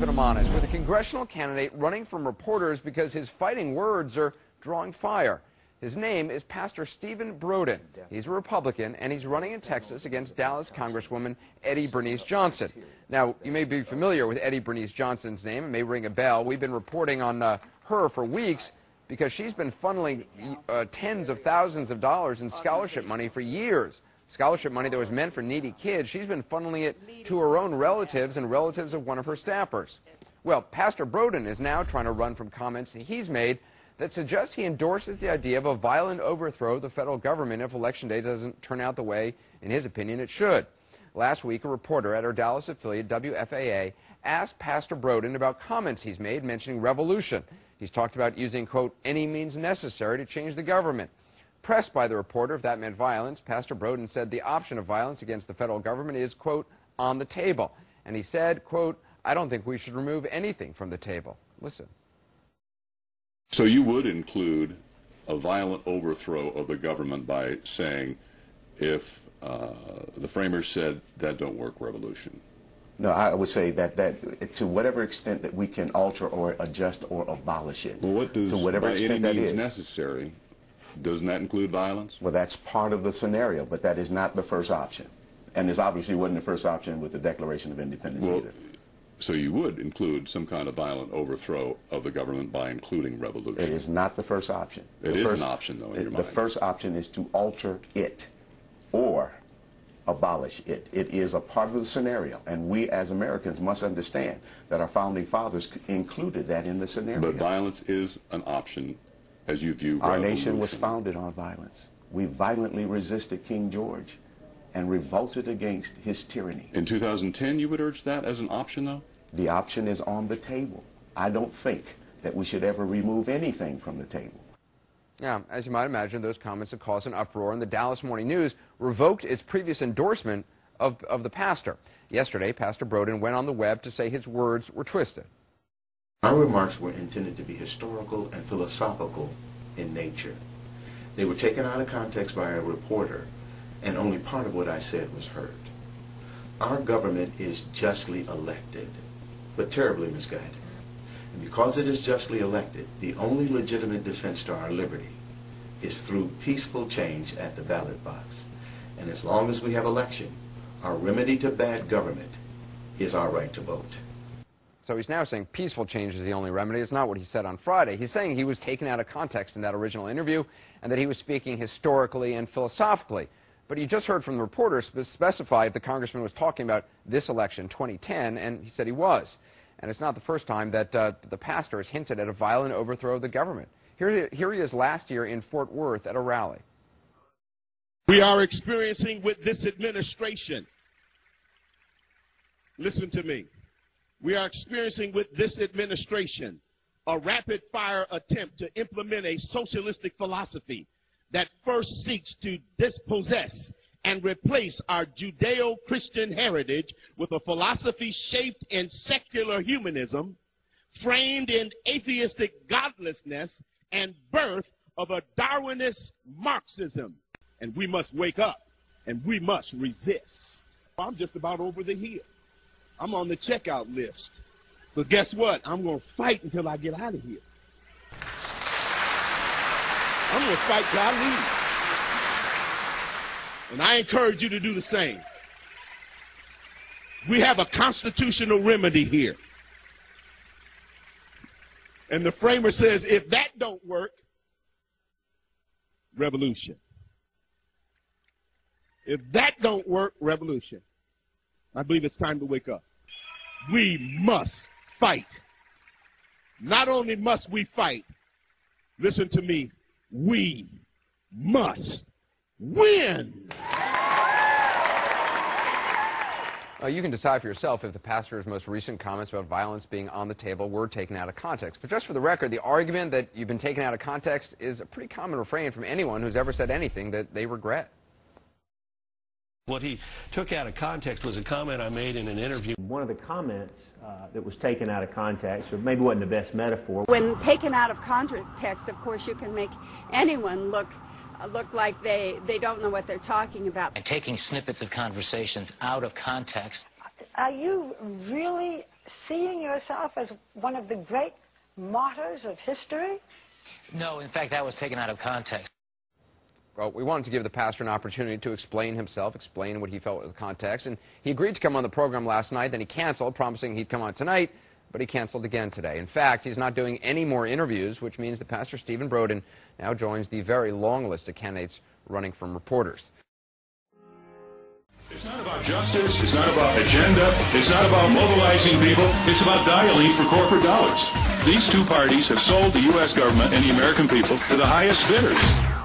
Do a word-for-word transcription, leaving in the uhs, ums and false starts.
keeping them honest with a congressional candidate running from reporters because his fighting words are drawing fire. His name is Pastor Stephen Broden. He's a Republican, and he's running in Texas against Dallas Congresswoman Eddie Bernice Johnson. Now, you may be familiar with Eddie Bernice Johnson's name. It may ring a bell. We've been reporting on uh, her for weeks because she's been funneling uh, tens of thousands of dollars in scholarship money for years. Scholarship money that was meant for needy kids. She's been funneling it to her own relatives and relatives of one of her staffers. Well, Pastor Broden is now trying to run from comments that he's made that suggests he endorses the idea of a violent overthrow of the federal government if Election Day doesn't turn out the way, in his opinion, it should. Last week, a reporter at our Dallas affiliate, W F A A, asked Pastor Broden about comments he's made mentioning revolution. He's talked about using, quote, any means necessary to change the government. Pressed by the reporter if that meant violence, Pastor Broden said the option of violence against the federal government is, quote, on the table. And he said, quote, I don't think we should remove anything from the table. Listen. So you would include a violent overthrow of the government by saying, if uh, the framers said that don't work, revolution. No, I would say that, that to whatever extent that we can alter or adjust or abolish it. Well, what does to whatever extent that is necessary? Doesn't that include violence? Well, that's part of the scenario, but that is not the first option, and this obviously wasn't the first option with the Declaration of Independence well, either. So you would include some kind of violent overthrow of the government by including revolution. It is not the first option. It the is first, an option, though, in it, your mind. The first option is to alter it or abolish it. It is a part of the scenario, and we as Americans must understand that our founding fathers included that in the scenario. But violence is an option, as you view revolution. Our nation was founded on violence. We violently resisted King George and revolted against his tyranny. In two thousand ten, you would urge that as an option, though? The option is on the table. I don't think that we should ever remove anything from the table. Now, as you might imagine, those comments have caused an uproar, and the Dallas Morning News revoked its previous endorsement of, of the pastor. Yesterday, Pastor Broden went on the web to say his words were twisted. Our remarks were intended to be historical and philosophical in nature. They were taken out of context by a reporter, and only part of what I said was heard. Our government is justly elected, but terribly misguided. And because it is justly elected, the only legitimate defense to our liberty is through peaceful change at the ballot box. And as long as we have election, our remedy to bad government is our right to vote. So he's now saying peaceful change is the only remedy. It's not what he said on Friday. He's saying he was taken out of context in that original interview and that he was speaking historically and philosophically. But you just heard from the reporter specify if the congressman was talking about this election, twenty ten, and he said he was. And it's not the first time that uh, the pastor has hinted at a violent overthrow of the government. Here, here he is last year in Fort Worth at a rally. We are experiencing with this administration, listen to me, we are experiencing with this administration a rapid-fire attempt to implement a socialistic philosophy that first seeks to dispossess and replace our Judeo-Christian heritage with a philosophy shaped in secular humanism, framed in atheistic godlessness, and birth of a Darwinist Marxism. And we must wake up, and we must resist. I'm just about over the hill. I'm on the checkout list. But guess what? I'm going to fight until I get out of here. I'm going to fight till I leave. And I encourage you to do the same. We have a constitutional remedy here. And the framer says, if that don't work, revolution. If that don't work, revolution. I believe it's time to wake up. We must fight. Not only must we fight, listen to me, we must win. Uh, you can decide for yourself if the pastor's most recent comments about violence being on the table were taken out of context. But just for the record, the argument that you've been taken out of context is a pretty common refrain from anyone who's ever said anything that they regret. What he took out of context was a comment I made in an interview. One of the comments uh, that was taken out of context, or maybe wasn't the best metaphor. When taken out of context, of course, you can make anyone look uh, look like they, they don't know what they're talking about. And taking snippets of conversations out of context Are you really seeing yourself as one of the great martyrs of history? No, in fact, that was taken out of context. Well, we wanted to give the pastor an opportunity to explain himself, explain what he felt was the context, and he agreed to come on the program last night, then he canceled, promising he'd come on tonight, but he canceled again today. In fact, he's not doing any more interviews, which means that Pastor Stephen Broden now joins the very long list of candidates running from reporters. It's not about justice, it's not about agenda, it's not about mobilizing people, it's about dialing for corporate dollars. These two parties have sold the U S government and the American people to the highest bidders.